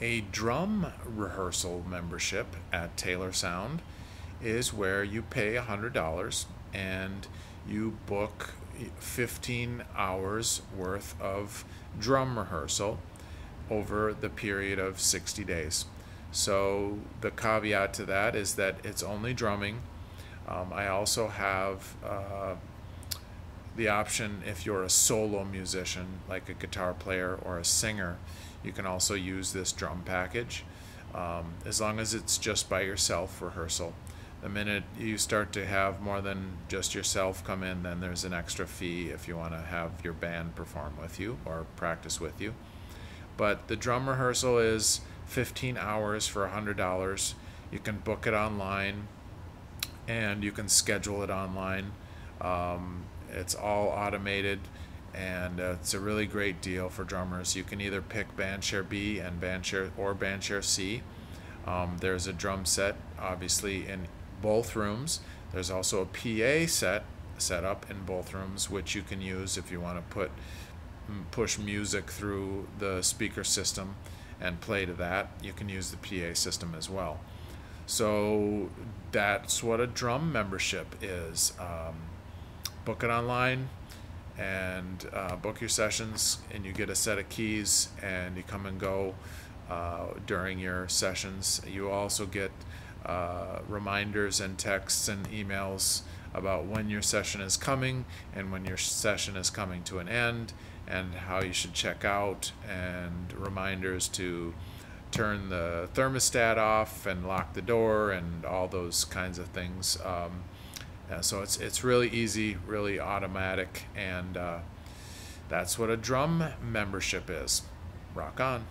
A drum rehearsal membership at Taylor Sound is where you pay $100 and you book 15 hours worth of drum rehearsal over the period of 60 days. So the caveat to that is that it's only drumming. I also have the option, if you're a solo musician, like a guitar player or a singer, you can also use this drum package, as long as it's just by yourself rehearsal. The minute you start to have more than just yourself come in, then there's an extra fee if you want to have your band perform with you or practice with you. But the drum rehearsal is 15 hours for $100. You can book it online and you can schedule it online. It's all automated, and it's a really great deal for drummers. You can either pick Bandshare B and Bandshare C. There's a drum set, obviously, in both rooms. There's also a PA set up in both rooms, which you can use if you want to push music through the speaker system and play to that. You can use the PA system as well. So that's what a drum membership is. Book it online and book your sessions, and you get a set of keys and you come and go during your sessions. You also get reminders and texts and emails about when your session is coming and when your session is coming to an end, and how you should check out, and reminders to turn the thermostat off and lock the door and all those kinds of things. So it's really easy, really automatic, and that's what a drum membership is. Rock on.